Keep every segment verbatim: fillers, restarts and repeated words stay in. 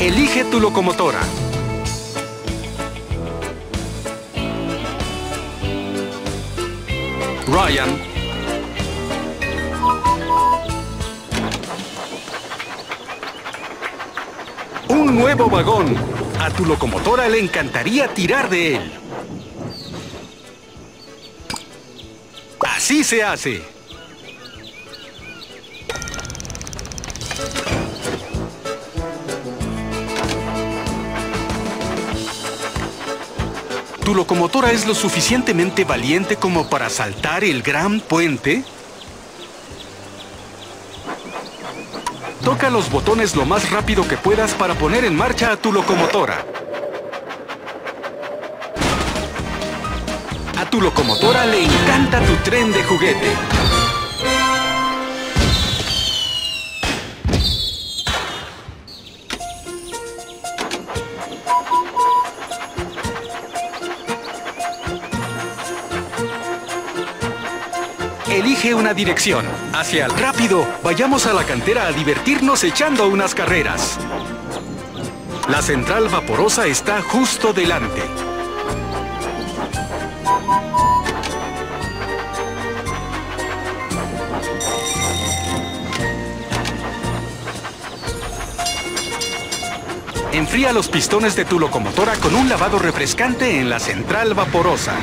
Elige tu locomotora. Ryan. Un nuevo vagón. A tu locomotora le encantaría tirar de él. Así se hace. Tu locomotora es lo suficientemente valiente como para saltar el gran puente. Toca los botones lo más rápido que puedas para poner en marcha a tu locomotora. A tu locomotora le encanta tu tren de juguete. Elige una dirección. Hacia el rápido, vayamos a la cantera a divertirnos echando unas carreras. La central vaporosa está justo delante. Enfría los pistones de tu locomotora con un lavado refrescante en la central vaporosa.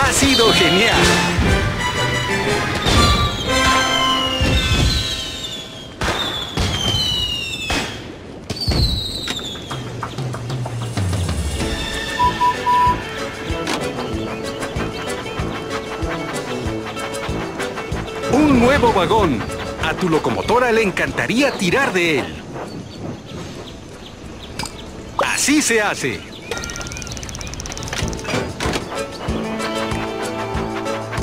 ¡Ha sido genial! Un nuevo vagón. A tu locomotora le encantaría tirar de él. Así se hace.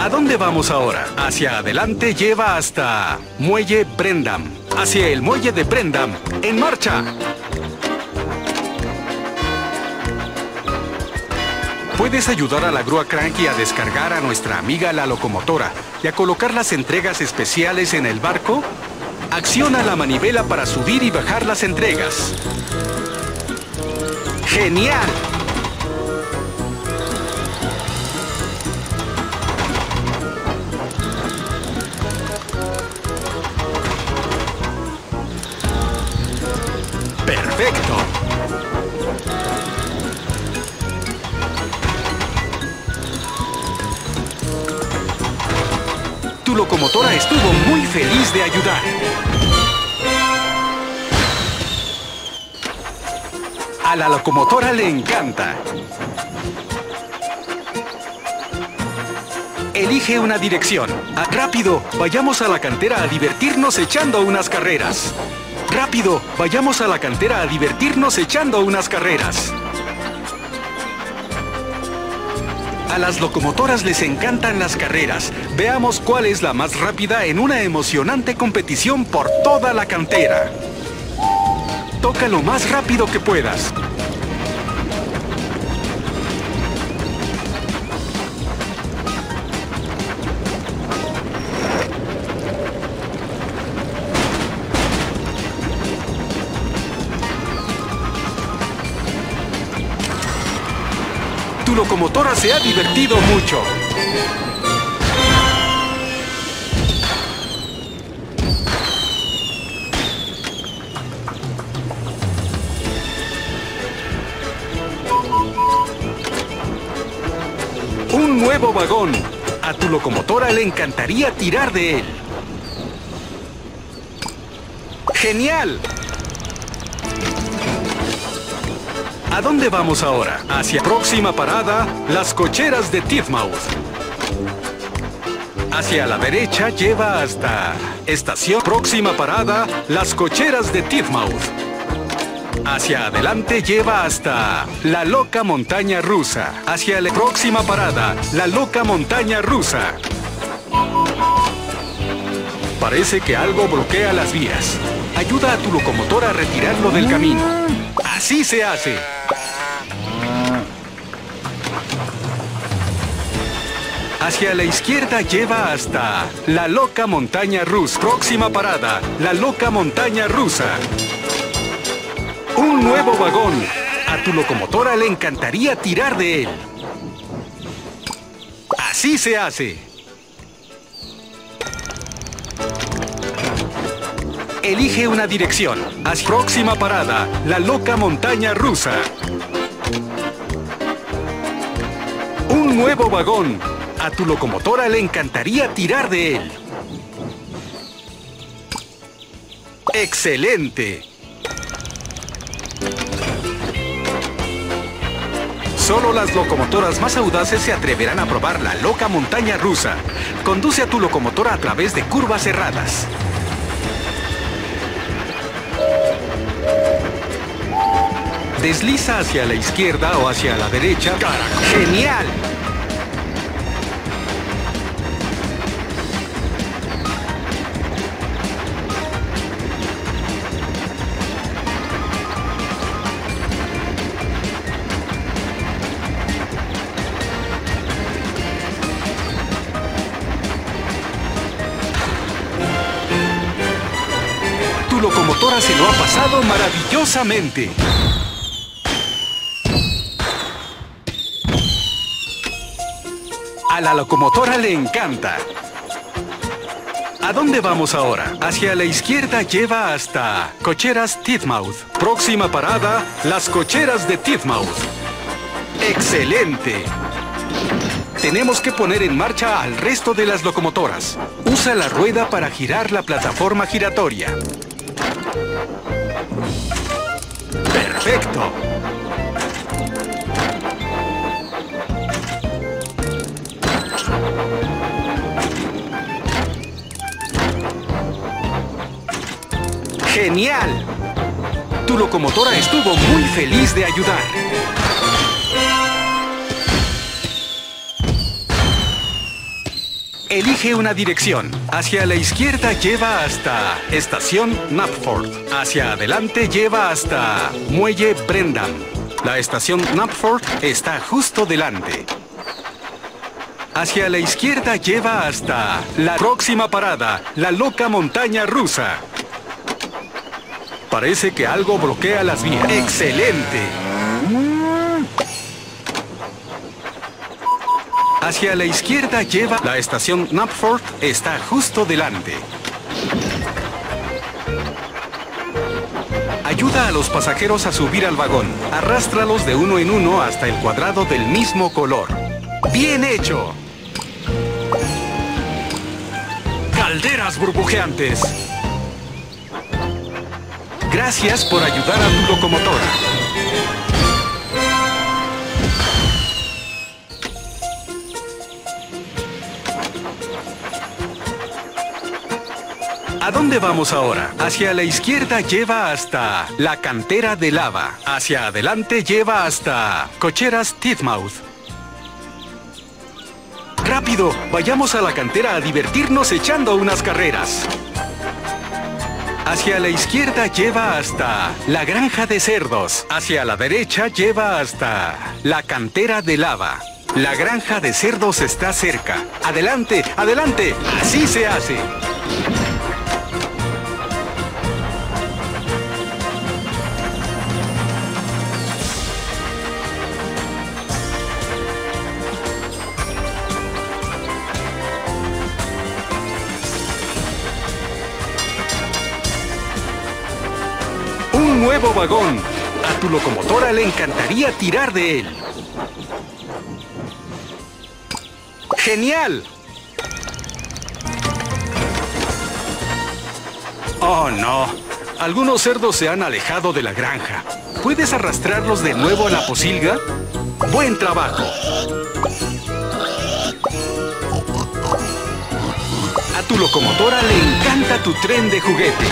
¿A dónde vamos ahora? Hacia adelante lleva hasta Muelle Brendam. Hacia el Muelle de Brendam. ¡En marcha! Puedes ayudar a la grúa Cranky a descargar a nuestra amiga la locomotora y a colocar las entregas especiales en el barco. Acciona la manivela para subir y bajar las entregas. ¡Genial! ¡Perfecto! Tu locomotora estuvo muy feliz de ayudar. A la locomotora le encanta. Elige una dirección. Rápido, vayamos a la cantera a divertirnos echando unas carreras. Rápido, vayamos a la cantera a divertirnos echando unas carreras. A las locomotoras les encantan las carreras. Veamos cuál es la más rápida en una emocionante competición por toda la cantera. Toca lo más rápido que puedas. Tu locomotora se ha divertido mucho. Un nuevo vagón. A tu locomotora le encantaría tirar de él. ¡Genial! ¿A dónde vamos ahora? Hacia próxima parada, las cocheras de Tidmouth. Hacia la derecha lleva hasta estación. Próxima parada, las cocheras de Tidmouth. Hacia adelante lleva hasta la loca montaña rusa. Hacia la próxima parada, la loca montaña rusa. Parece que algo bloquea las vías. Ayuda a tu locomotora a retirarlo del camino. Así se hace. Hacia la izquierda lleva hasta la loca montaña rusa. Próxima parada, la loca montaña rusa. Un nuevo vagón. A tu locomotora le encantaría tirar de él. Así se hace. Elige una dirección. Hacia próxima parada, la loca montaña rusa. Un nuevo vagón. A tu locomotora le encantaría tirar de él. ¡Excelente! Solo las locomotoras más audaces se atreverán a probar la loca montaña rusa. Conduce a tu locomotora a través de curvas cerradas. Desliza hacia la izquierda o hacia la derecha. ¡Caracol! ¡Genial! Tu locomotora se lo ha pasado maravillosamente. A la locomotora le encanta. ¿A dónde vamos ahora? Hacia la izquierda lleva hasta Cocheras Tidmouth. Próxima parada, las cocheras de Tidmouth. ¡Excelente! Tenemos que poner en marcha al resto de las locomotoras. Usa la rueda para girar la plataforma giratoria. ¡Perfecto! ¡Genial! Tu locomotora estuvo muy feliz de ayudar. Elige una dirección. Hacia la izquierda lleva hasta Estación Knapford. Hacia adelante lleva hasta Muelle Brendam. La estación Knapford está justo delante. Hacia la izquierda lleva hasta la próxima parada, la loca montaña rusa. Parece que algo bloquea las vías. ¡Excelente! Hacia la izquierda lleva... La estación Knapford está justo delante. Ayuda a los pasajeros a subir al vagón. Arrástralos de uno en uno hasta el cuadrado del mismo color. ¡Bien hecho! ¡Calderas burbujeantes! Gracias por ayudar a tu locomotora. ¿A dónde vamos ahora? Hacia la izquierda lleva hasta la cantera de lava. Hacia adelante lleva hasta Cocheras Tidmouth. ¡Rápido! Vayamos a la cantera a divertirnos echando unas carreras. Hacia la izquierda lleva hasta la granja de cerdos. Hacia la derecha lleva hasta la cantera de lava. La granja de cerdos está cerca. ¡Adelante! ¡Adelante! ¡Así se hace! Nuevo vagón. A tu locomotora le encantaría tirar de él. ¡Genial! Oh, no. Algunos cerdos se han alejado de la granja. ¿Puedes arrastrarlos de nuevo a la posilga? ¡Buen trabajo! A tu locomotora le encanta tu tren de juguete.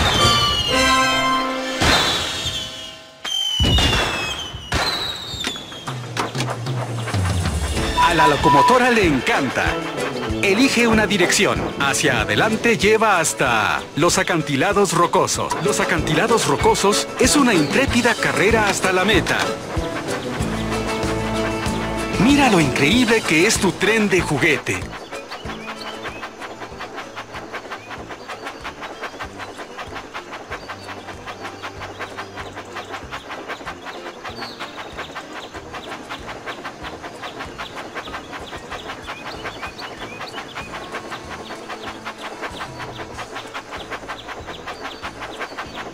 A la locomotora le encanta. Elige una dirección. Hacia adelante lleva hasta los acantilados rocosos. Los acantilados rocosos es una intrépida carrera hasta la meta. Mira lo increíble que es tu tren de juguete.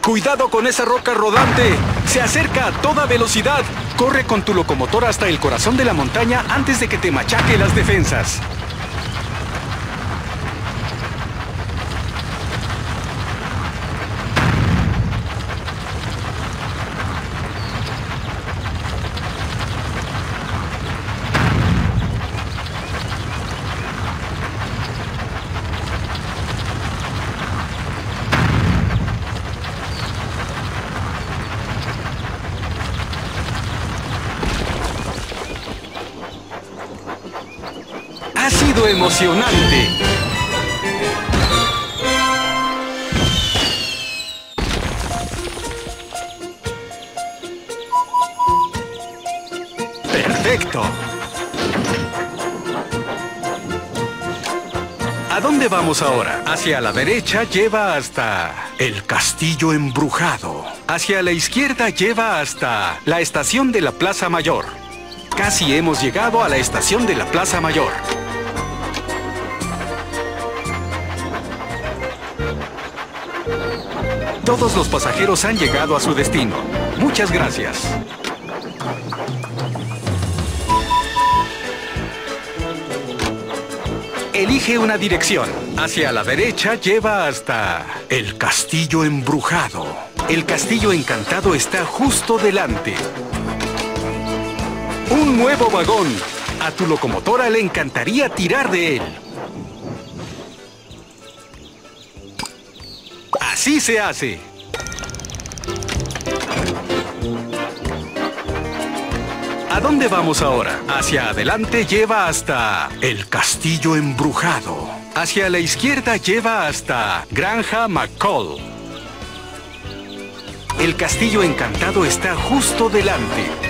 ¡Cuidado con esa roca rodante! ¡Se acerca a toda velocidad! Corre con tu locomotora hasta el corazón de la montaña antes de que te machaque las defensas. Ha sido emocionante. Perfecto. ¿A dónde vamos ahora? Hacia la derecha lleva hasta el castillo embrujado. Hacia la izquierda lleva hasta la estación de la Plaza Mayor. Casi hemos llegado a la estación de la Plaza Mayor. Todos los pasajeros han llegado a su destino. Muchas gracias. Elige una dirección. Hacia la derecha lleva hasta el castillo embrujado. El castillo encantado está justo delante. Un nuevo vagón. A tu locomotora le encantaría tirar de él. Así se hace. ¿A dónde vamos ahora? Hacia adelante lleva hasta el castillo embrujado. Hacia la izquierda lleva hasta Granja McCall. El castillo encantado está justo delante.